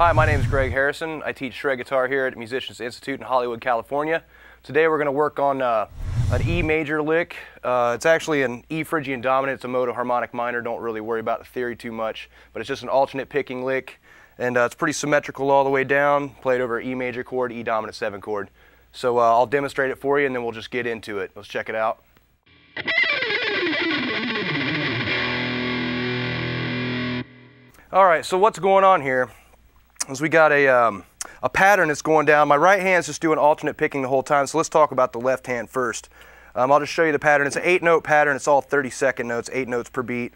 Hi, my name is Greg Harrison. I teach shred guitar here at Musicians Institute in Hollywood, California. Today we're going to work on an E major lick. It's actually an E Phrygian dominant. It's a mode of harmonic minor. Don't really worry about the theory too much, but it's just an alternate picking lick, and it's pretty symmetrical all the way down, played over E major chord, E dominant 7 chord. So I'll demonstrate it for you and then we'll just get into it. Let's check it out. All right, so what's going on here? Is we got a pattern that's going down. My right hand's just doing alternate picking the whole time, so let's talk about the left hand first. I'll just show you the pattern. It's an 8-note pattern. It's all 32nd notes, 8 notes per beat.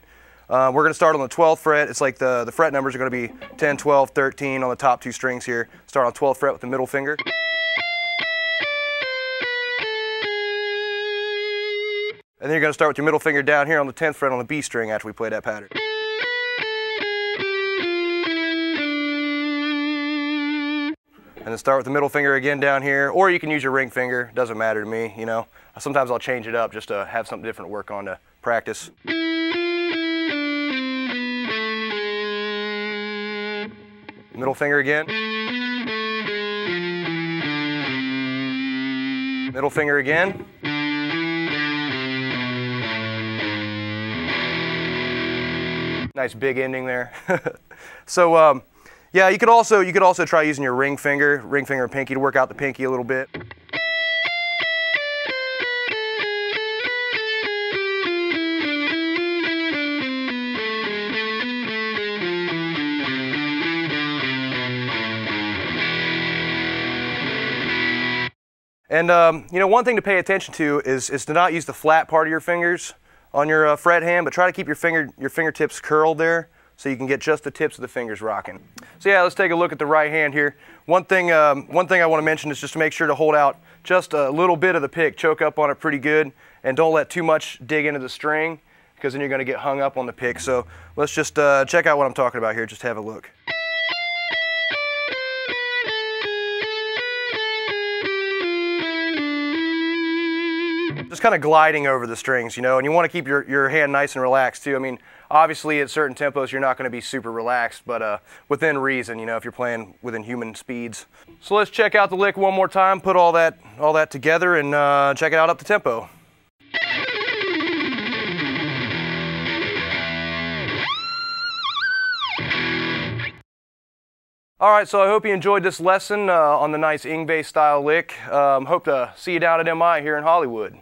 We're going to start on the 12th fret. It's like the fret numbers are going to be 10, 12, 13 on the top two strings here. Start on 12th fret with the middle finger. And then you're going to start with your middle finger down here on the 10th fret on the B string after we play that pattern. And then start with the middle finger again down here, or you can use your ring finger, doesn't matter to me, you know. Sometimes I'll change it up just to have something different to work on to practice. Middle finger again. Middle finger again. Nice big ending there. So, yeah, you could also try using your ring finger and pinky to work out the pinky a little bit. And you know, one thing to pay attention to is to not use the flat part of your fingers on your fret hand, but try to keep your fingertips curled there, so you can get just the tips of the fingers rocking. So yeah, let's take a look at the right hand here. One thing I want to mention is just to make sure to hold out just a little bit of the pick, choke up on it pretty good, and don't let too much dig into the string, because then you're going to get hung up on the pick. So let's just check out what I'm talking about here, just have a look. Just kind of gliding over the strings, you know, and you want to keep your hand nice and relaxed too. I mean, obviously at certain tempos you're not going to be super relaxed, but within reason, you know, if you're playing within human speeds. So let's check out the lick one more time, put all that together, and check it out up the tempo. Alright, so I hope you enjoyed this lesson on the nice Yngwie style lick. Hope to see you down at MI here in Hollywood.